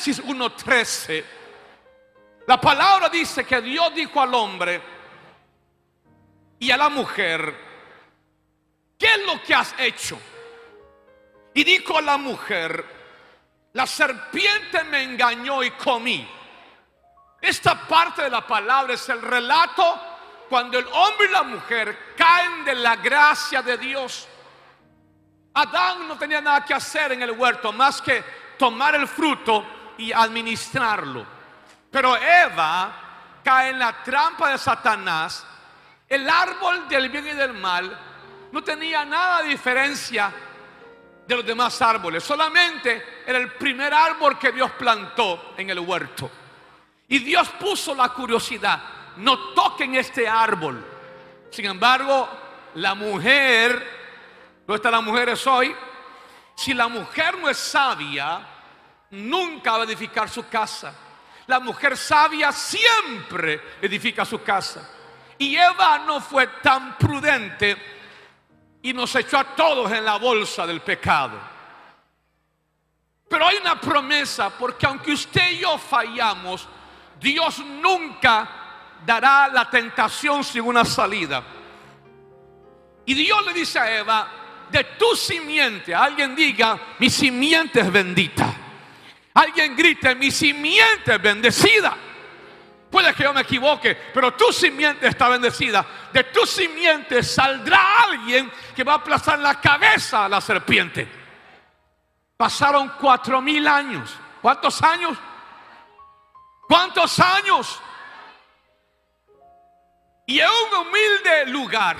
Génesis 1:13, la palabra dice que Dios dijo al hombre y a la mujer: ¿qué es lo que has hecho? Y dijo a la mujer: la serpiente me engañó y comí. Esta parte de la palabra es el relato cuando el hombre y la mujer caen de la gracia de Dios. Adán no tenía nada que hacer en el huerto más que tomar el fruto y administrarlo. Pero Eva cae en la trampa de Satanás. El árbol del bien y del mal no tenía nada de diferencia de los demás árboles, solamente era el primer árbol que Dios plantó en el huerto. Y Dios puso la curiosidad: no toquen este árbol. Sin embargo, la mujer, ¿dónde están las mujeres hoy? Si la mujer no es sabia, nunca va a edificar su casa. La mujer sabia siempre edifica su casa. Y Eva no fue tan prudente y nos echó a todos en la bolsa del pecado. Pero hay una promesa, porque aunque usted y yo fallamos, Dios nunca dará la tentación sin una salida. Y Dios le dice a Eva: de tu simiente. Alguien diga: mi simiente es bendita. Alguien grite: mi simiente es bendecida. Puede que yo me equivoque, pero tu simiente está bendecida. De tu simiente saldrá alguien que va a aplastar la cabeza a la serpiente. Pasaron 4000 años. ¿Cuántos años? ¿Cuántos años? Y en un humilde lugar,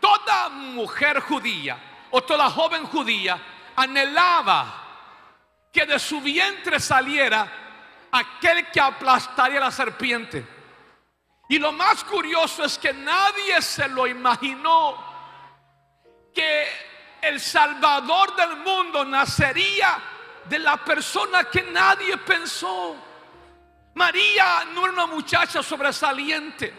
toda mujer judía o toda joven judía anhelaba que de su vientre saliera aquel que aplastaría a la serpiente. Y lo más curioso es que nadie se lo imaginó, que el Salvador del mundo nacería de la persona que nadie pensó. María no era una muchacha sobresaliente.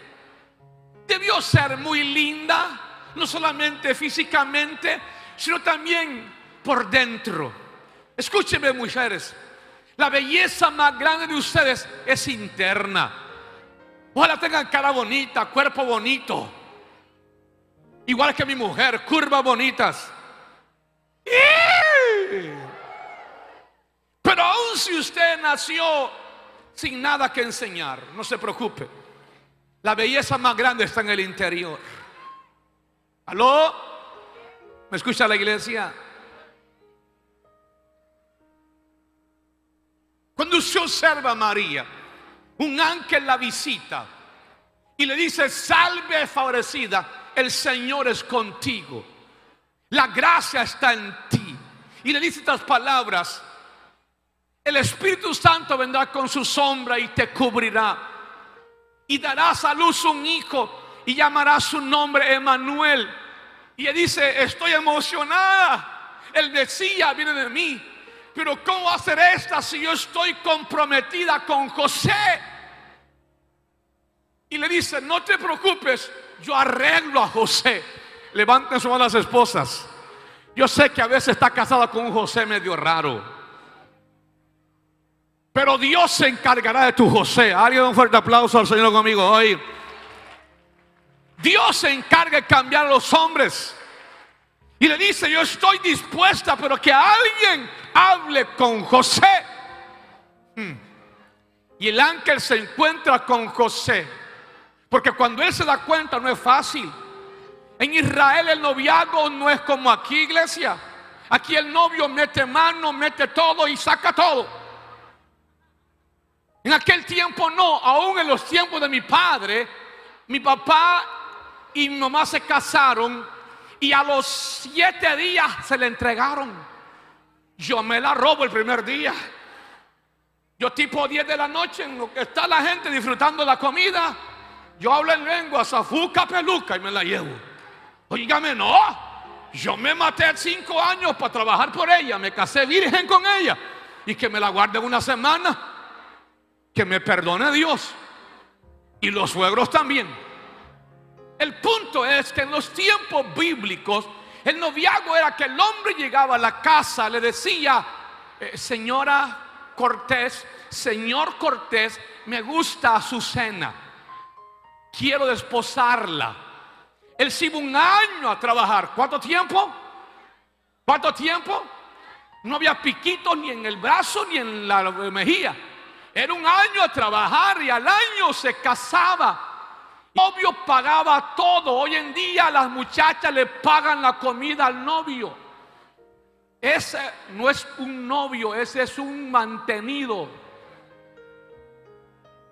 Debió ser muy linda, no solamente físicamente, sino también por dentro. Escúcheme, mujeres, la belleza más grande de ustedes es interna. Ojalá tengan cara bonita, cuerpo bonito, igual que mi mujer, curvas bonitas. Pero aún si usted nació sin nada que enseñar, no se preocupe, la belleza más grande está en el interior. ¿Aló? ¿Me escucha la iglesia? Cuando se observa a María, un ángel la visita y le dice: salve favorecida, el Señor es contigo, la gracia está en ti. Y le dice estas palabras: el Espíritu Santo vendrá con su sombra y te cubrirá, y darás a luz un hijo y llamarás su nombre Emmanuel. Y le dice: estoy emocionada, el Mesías viene de mí. Pero ¿cómo hacer esta si yo estoy comprometida con José? Y le dice: no te preocupes, yo arreglo a José. Levanten su mano las esposas. Yo sé que a veces está casada con un José medio raro, pero Dios se encargará de tu José. Alguien da un fuerte aplauso al Señor conmigo hoy. Dios se encarga de cambiar a los hombres. Y le dice: yo estoy dispuesta, pero que alguien hable con José. Y el ángel se encuentra con José, porque cuando él se da cuenta, no es fácil. En Israel el noviazgo no es como aquí, iglesia. Aquí el novio mete mano, mete todo y saca todo. En aquel tiempo no. Aún en los tiempos de mi padre, mi papá y mi mamá se casaron y a los 7 días se le entregaron. Yo me la robo el primer día. Yo tipo 10 de la noche, en lo que está la gente disfrutando la comida, yo hablo en lengua, zafuca, peluca, y me la llevo. Oígame, no, yo me maté 5 años para trabajar por ella. Me casé virgen con ella, y que me la guarde 1 semana. Que me perdone Dios. Y los suegros también. El punto es que en los tiempos bíblicos el noviazgo era que el hombre llegaba a la casa, le decía: señora, Cortés, señor Cortés, me gusta Azucena, quiero desposarla. Él se iba un año a trabajar. ¿Cuánto tiempo? ¿Cuánto tiempo? No había piquitos ni en el brazo ni en la mejilla. Era un año a trabajar y al año se casaba. Novio pagaba todo. Hoy en día las muchachas le pagan la comida al novio. Ese no es un novio, ese es un mantenido.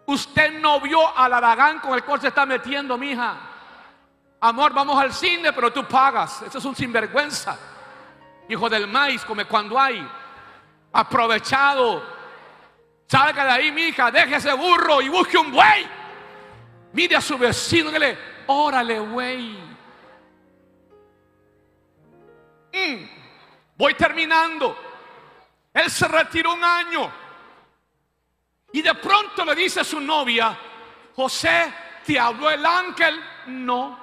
Usted no vio al haragán con el cual se está metiendo, mija. Amor, vamos al cine, pero tú pagas. Eso es un sinvergüenza. Hijo del maíz, come cuando hay. Aprovechado. Salga de ahí, mija, deje ese burro y busque un buey. Mire a su vecino y dile, órale, güey. Voy terminando. Él se retiró un año. Y de pronto le dice a su novia, José, ¿te habló el ángel? No.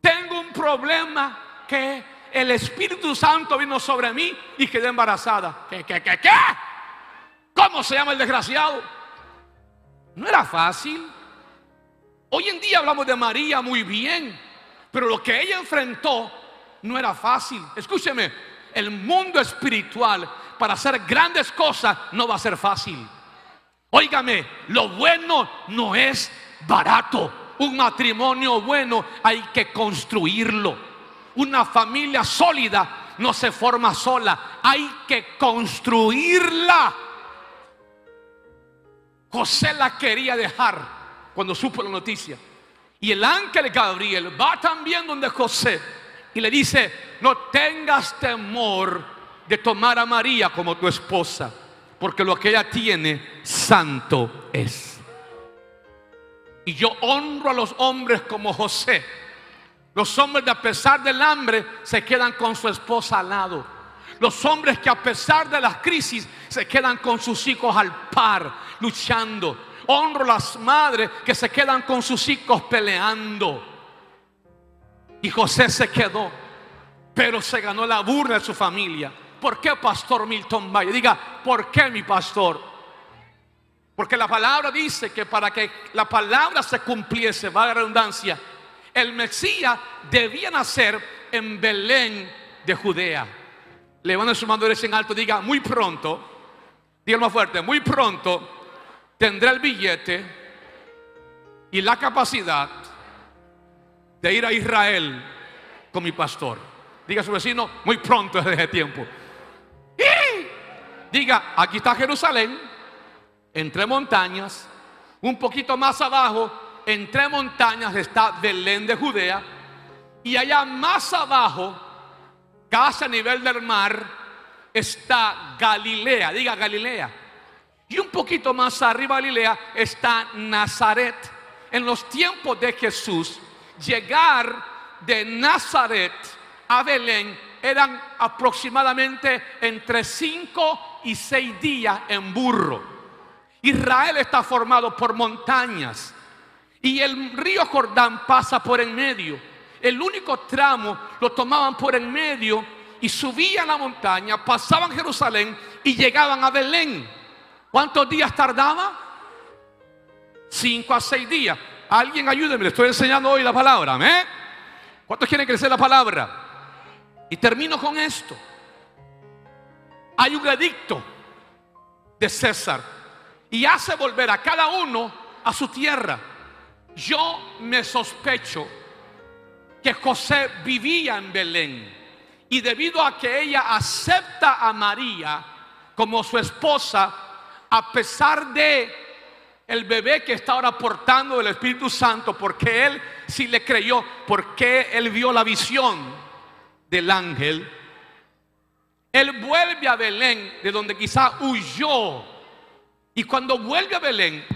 Tengo un problema que el Espíritu Santo vino sobre mí y quedé embarazada. ¿Qué? ¿Cómo se llama el desgraciado? No era fácil. Hoy en día hablamos de María muy bien, pero lo que ella enfrentó no era fácil. Escúcheme, el mundo espiritual para hacer grandes cosas no va a ser fácil. Óigame, lo bueno no es barato. Un matrimonio bueno hay que construirlo. Una familia sólida no se forma sola, hay que construirla. José la quería dejar cuando supo la noticia, y el ángel Gabriel va también donde José y le dice, no tengas temor de tomar a María como tu esposa, porque lo que ella tiene santo es. Y yo honro a los hombres como José. Los hombres que a pesar del hambre se quedan con su esposa al lado. Los hombres que a pesar de las crisis se quedan con sus hijos al par, luchando. Honro las madres que se quedan con sus hijos peleando. Y José se quedó, pero se ganó la burla de su familia. ¿Por qué, Pastor Milton Valle? Diga, ¿por qué, mi pastor? Porque la palabra dice que para que la palabra se cumpliese, va la redundancia, el Mesías debía nacer en Belén de Judea. Levanten su mano derecha en alto, diga, muy pronto. Diga más fuerte, muy pronto tendré el billete y la capacidad de ir a Israel con mi pastor. Diga a su vecino, muy pronto es de ese tiempo. Y diga, aquí está Jerusalén, entre montañas. Un poquito más abajo, entre montañas, está Belén de Judea. Y allá más abajo, casi a nivel del mar, está Galilea. Diga Galilea. Y un poquito más arriba de Galilea está Nazaret. En los tiempos de Jesús, llegar de Nazaret a Belén eran aproximadamente entre 5 y 6 días en burro. Israel está formado por montañas y el río Jordán pasa por en medio. El único tramo lo tomaban por en medio y subían la montaña, pasaban Jerusalén y llegaban a Belén. ¿Cuántos días tardaba? 5 a 6 días. Alguien ayúdeme, le estoy enseñando hoy la palabra. ¿Eh? ¿Cuántos quieren crecer la palabra? Y termino con esto. Hay un edicto de César y hace volver a cada uno a su tierra. Yo me sospecho que José vivía en Belén y debido a que ella acepta a María como su esposa, a pesar de el bebé que está ahora portando el Espíritu Santo, porque él sí le creyó, porque él vio la visión del ángel. Él vuelve a Belén, de donde quizá huyó. Y cuando vuelve a Belén,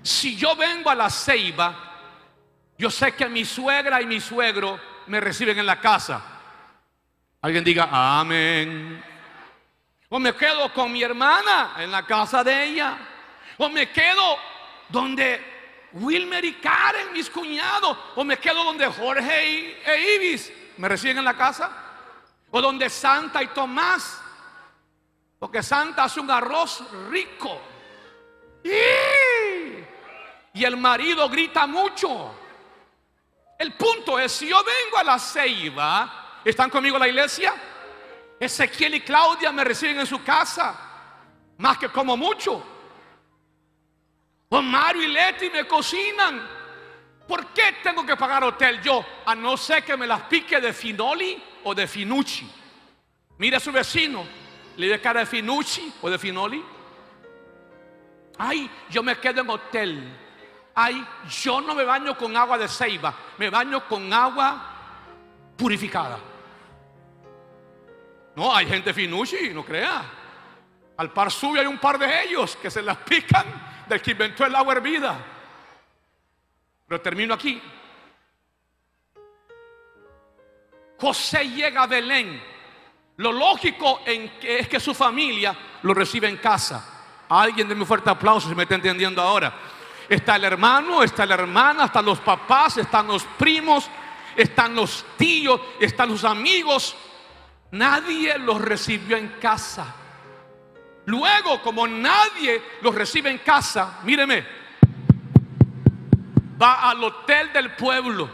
si yo vengo a la Ceiba, yo sé que mi suegra y mi suegro me reciben en la casa. Alguien diga amén. O me quedo con mi hermana en la casa de ella. O me quedo donde Wilmer y Karen, mis cuñados. O me quedo donde Jorge e Ibis me reciben en la casa. O donde Santa y Tomás. Porque Santa hace un arroz rico. Y el marido grita mucho. El punto es, si yo vengo a la ceiba, ¿están conmigo en la iglesia? Ezequiel y Claudia me reciben en su casa, más que como mucho. Mario y Leti me cocinan. ¿Por qué tengo que pagar hotel yo? A no ser que me las pique de Finoli o de Finucci. Mira a su vecino, le dé cara de Finucci o de Finoli. Ay, yo me quedo en hotel. Ay, yo no me baño con agua de ceiba, me baño con agua purificada. No, hay gente Finucci, no crea. Al par suyo hay un par de ellos que se las pican del que inventó el agua hervida. Pero termino aquí. José llega a Belén. Lo lógico es que su familia lo recibe en casa. Alguien deme un fuerte aplauso si me está entendiendo ahora. Está el hermano, está la hermana, están los papás, están los primos, están los tíos, están los amigos. Nadie los recibió en casa. Luego, como nadie los recibe en casa, míreme, va al hotel del pueblo.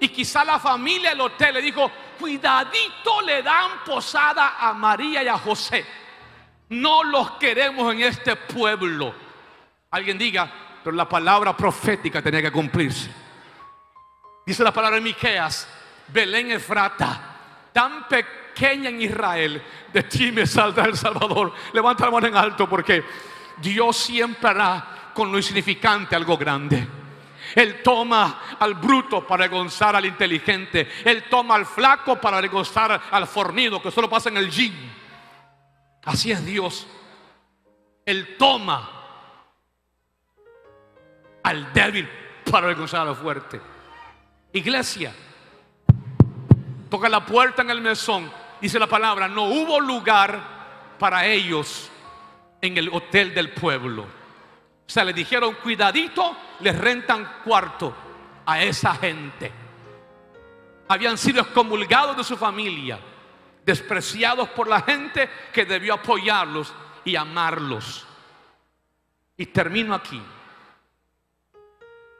Y quizá la familia del hotel le dijo: cuidadito, le dan posada a María y a José, no los queremos en este pueblo. Alguien diga: pero la palabra profética tenía que cumplirse. Dice la palabra de Miqueas: Belén Efrata, tan pequeña en Israel, de ti me saldrá el Salvador. Levanta la mano en alto, porque Dios siempre hará con lo insignificante algo grande. Él toma al bruto para avergonzar al inteligente. Él toma al flaco para avergonzar al fornido, que solo pasa en el gym. Así es Dios. Él toma al débil para avergonzar a lo fuerte. Iglesia, toca la puerta en el mesón. Dice la palabra: no hubo lugar para ellos en el hotel del pueblo. O sea, les dijeron: cuidadito, les rentan cuarto a esa gente. Habían sido excomulgados de su familia, despreciados por la gente que debió apoyarlos y amarlos. Y termino aquí.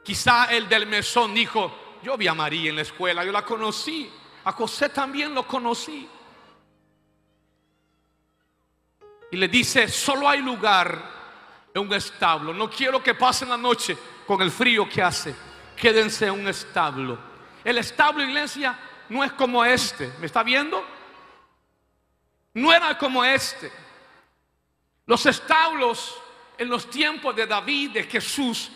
Quizá el del mesón dijo: yo vi a María en la escuela, yo la conocí, a José también lo conocí. Y le dice: solo hay lugar en un establo. No quiero que pasen la noche con el frío que hace. Quédense en un establo. El establo, iglesia, no es como este. ¿Me está viendo? No era como este. Los establos en los tiempos de David, de Jesús,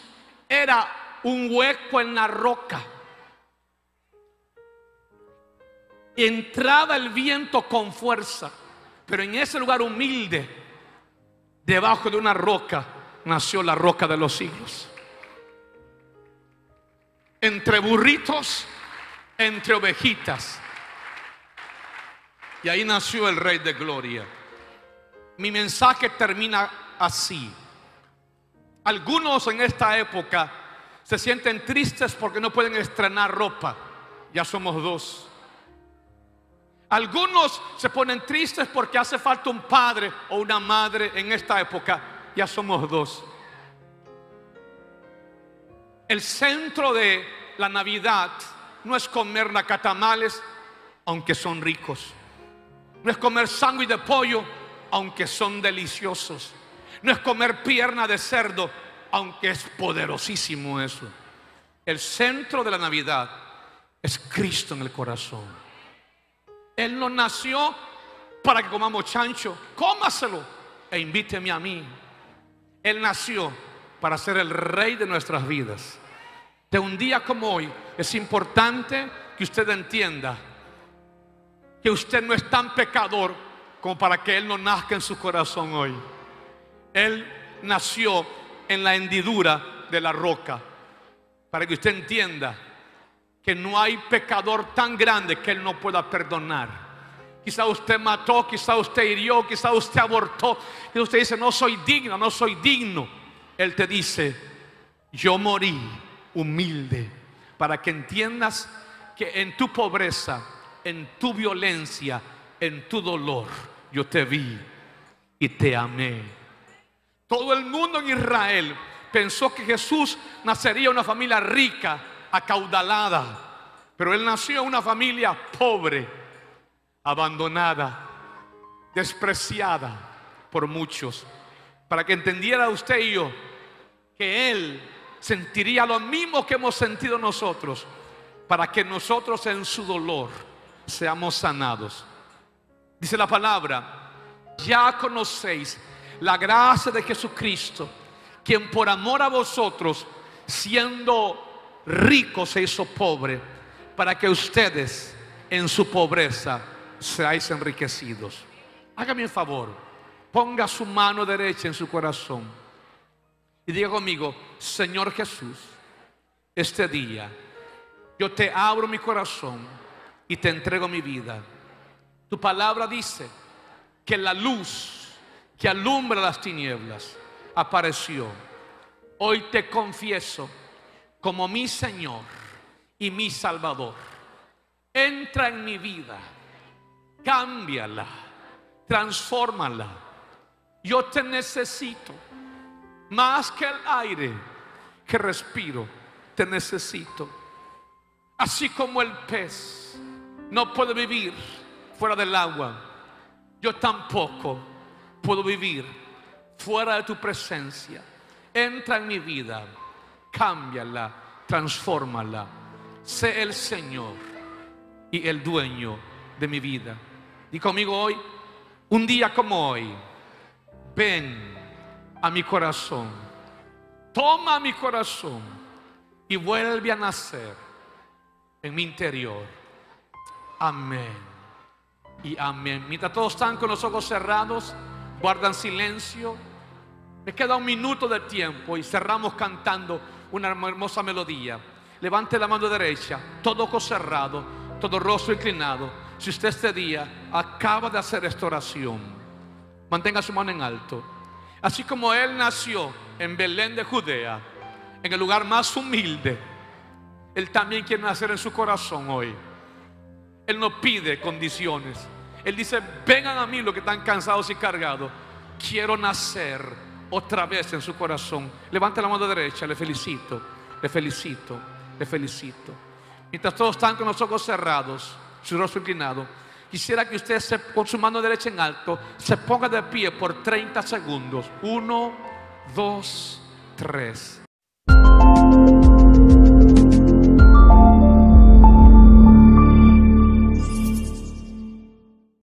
era un hueco en la roca. Entraba el viento con fuerza. Pero en ese lugar humilde, debajo de una roca, nació la roca de los siglos. Entre burritos, entre ovejitas. Y ahí nació el Rey de Gloria. Mi mensaje termina así. Algunos en esta época se sienten tristes porque no pueden estrenar ropa. Ya somos dos. Algunos se ponen tristes porque hace falta un padre o una madre en esta época. Ya somos dos. El centro de la Navidad no es comer nacatamales, aunque son ricos. No es comer sándwich de pollo, aunque son deliciosos. No es comer pierna de cerdo, aunque es poderosísimo eso. El centro de la Navidad es Cristo en el corazón. Él no nació para que comamos chancho. Cómaselo e invíteme a mí. Él nació para ser el Rey de nuestras vidas. De un día como hoy es importante que usted entienda que usted no es tan pecador como para que Él no nazca en su corazón hoy. Él nació en la hendidura de la roca, para que usted entienda que no hay pecador tan grande que Él no pueda perdonar. Quizá usted mató, quizá usted hirió, quizá usted abortó. Y usted dice: no soy digno, no soy digno. Él te dice: yo morí humilde, para que entiendas que en tu pobreza, en tu violencia, en tu dolor, yo te vi. y te amé. Todo el mundo en Israel pensó que Jesús nacería en una familia rica, acaudalada, pero él nació en una familia pobre, abandonada, despreciada por muchos. Para que entendiera usted y yo que él sentiría lo mismo que hemos sentido nosotros, para que nosotros en su dolor seamos sanados. Dice la palabra: ya conocéis la gracia de Jesucristo, quien por amor a vosotros, siendo rico, se hizo pobre, para que ustedes en su pobreza seáis enriquecidos. Hágame un favor, ponga su mano derecha en su corazón y diga conmigo: Señor Jesús, este día yo te abro mi corazón y te entrego mi vida. Tu palabra dice que la luz que alumbra las tinieblas apareció. Hoy te confieso como mi Señor y mi Salvador. Entra en mi vida, cámbiala, transfórmala. Yo te necesito más que el aire que respiro. Te necesito. Así como el pez no puede vivir fuera del agua, yo tampoco puedo vivir fuera de tu presencia. Entra en mi vida, cámbiala, transfórmala. Sé el Señor y el dueño de mi vida. Y conmigo hoy, un día como hoy, ven a mi corazón, toma mi corazón y vuelve a nacer en mi interior. Amén y amén. Mientras todos están con los ojos cerrados, guardan silencio, me queda un minuto de tiempo y cerramos cantando una hermosa melodía. Levante la mano derecha, todo ojo cerrado, todo rostro inclinado. Si usted este día acaba de hacer esta oración, mantenga su mano en alto. Así como él nació en Belén de Judea, en el lugar más humilde, él también quiere nacer en su corazón hoy. Él no pide condiciones. Él dice: vengan a mí los que están cansados y cargados. Quiero nacer otra vez en su corazón. Levanta la mano derecha. Le felicito, le felicito, le felicito. Mientras todos están con los ojos cerrados, su rostro inclinado, quisiera que usted con su mano derecha en alto se ponga de pie por 30 segundos. 1, 2, 3.